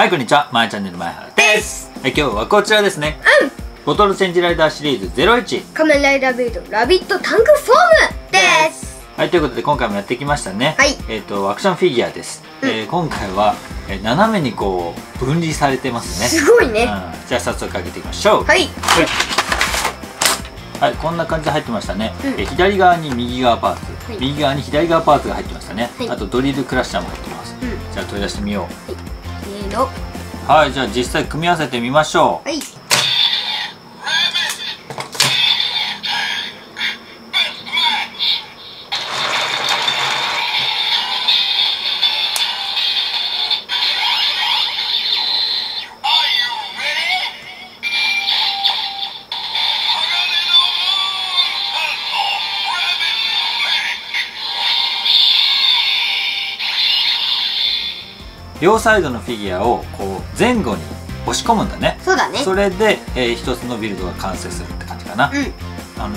はい、こんにちは。まえチャンネル前原です。はい、今日はこちらですね。うん。ボトルチェンジライダーシリーズ01仮面ライダービルドラビットタンクフォームです。はい、ということで今回もやってきましたね。はい。アクションフィギュアです。うん、今回は斜めにこう分離されてますね。すごいね。うん、じゃあ早速開けていきましょう。はい。はい、こんな感じで入ってましたね。左側に右側パーツ、右側に左側パーツが入ってましたね。あとドリルクラッシャーも入ってます。じゃあ取り出してみよう。はい、じゃあ実際組み合わせてみましょう。はい、両サイドのフィギュアをこう前後に押し込むんだね。そうだね。それで、一つのビルドが完成するって感じかな。うん、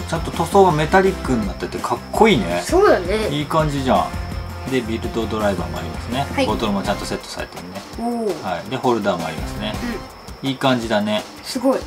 ちゃんと塗装がメタリックになっててかっこいいね。そうだね。いい感じじゃん。でビルドドライバーもありますね。はい、ボトルもちゃんとセットされてるね。はい。でホルダーもありますね。うん、いい感じだね。すごい。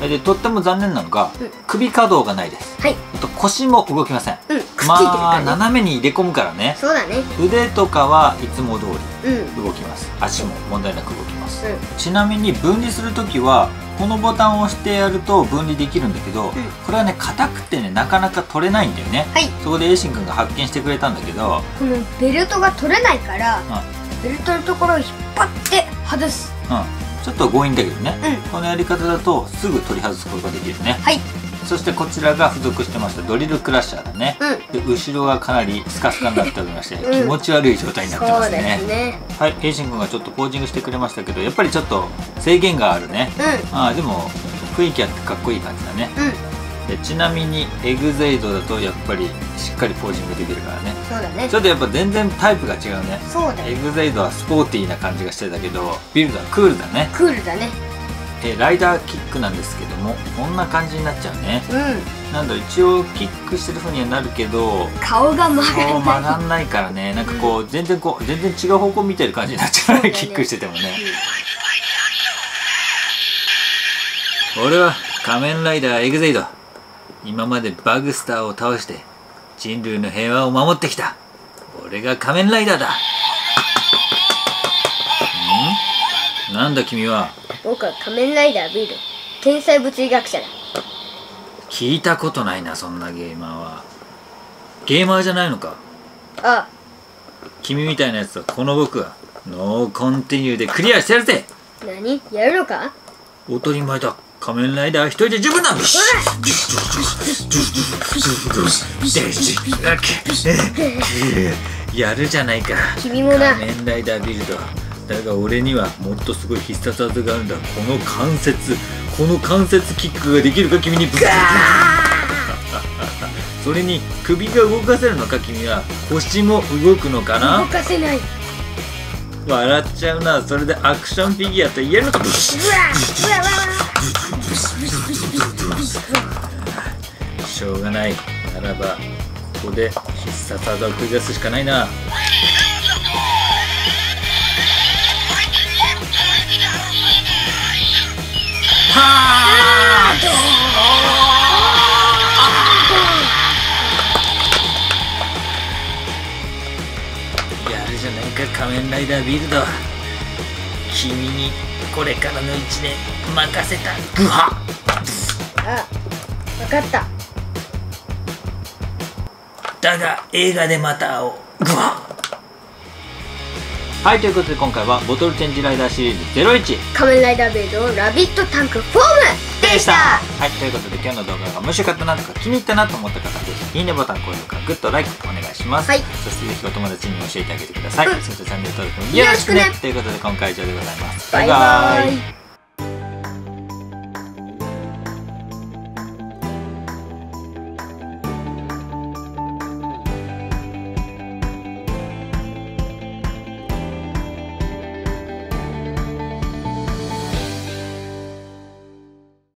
でとっても残念なのが、うん、首可動がないです。はい。あと腰も動きません。うん。まあ斜めに入れ込むからね。そうだね。腕とかはいつも通り動きます。足も問題なく動きます。ちなみに分離するときはこのボタンを押してやると分離できるんだけど、これはね硬くてねなかなか取れないんだよね。はい。そこでエイシン君が発見してくれたんだけど、このベルトが取れないから、ベルトのところを引っ張って外す。うん。ちょっと強引だけどね。このやり方だとすぐ取り外すことができるね。はい。そしてこちらが付属してましたドリルクラッシャーだね。で後ろがかなりスカスカになっておりまして気持ち悪い状態になってますね。はい、エイシン君がちょっとポージングしてくれましたけどやっぱりちょっと制限があるね。ああでも雰囲気あってかっこいい感じだね。でちなみにエグゼイドだとやっぱりしっかりポージングできるからね。そうだね。ちょっとやっぱ全然タイプが違うね。そうだね。エグゼイドはスポーティーな感じがしてたけどビルドはクールだね。クールだね。ライダーキックなんですけどもこんな感じになっちゃうね。うん、なんだ一応キックしてる風にはなるけど顔が曲がんないからね。なんかこう、うん、全然違う方向見てる感じになっちゃうね。キックしててもね。俺は仮面ライダーエグゼイド。今までバグスターを倒して人類の平和を守ってきた。俺が仮面ライダーだ。ん？なんだ君は。僕は仮面ライダービルド天才物理学者だ。聞いたことないなそんなゲーマーは。ゲーマーじゃないのか。ああ、君みたいなやつはこの僕はノーコンティニューでクリアしてやるぜ。何やるのか。おとり前だ。仮面ライダーは一人で十分だ。やるじゃないか君もな仮面ライダービルド。だが俺にはもっとすごい必殺技があるんだ。この関節キックができるか君に。それに首が動かせるのか君は。腰も動くのかな。動かせない。笑っちゃうな。それでアクションフィギュアと言えるのか。しょうがない。ならばここで必殺技を繰り出すしかないな。やるじゃないか仮面ライダービルド。君にこれからの1年任せた。グハあ、分かった。だが映画でまた会おう。グハ。はい、ということで今回はボトルチェンジライダーシリーズ01仮面ライダービルドラビットタンクフォームでした。はい、ということで今日の動画が面白かったなとか気に入ったなと思った方はぜひいいねボタン、高評価、グッド、ライクお願いします。はい、そしてぜひお友達に教えてあげてください。そしてチャンネル登録もよろしくね。ということで今回は以上でございます。バイバーイ。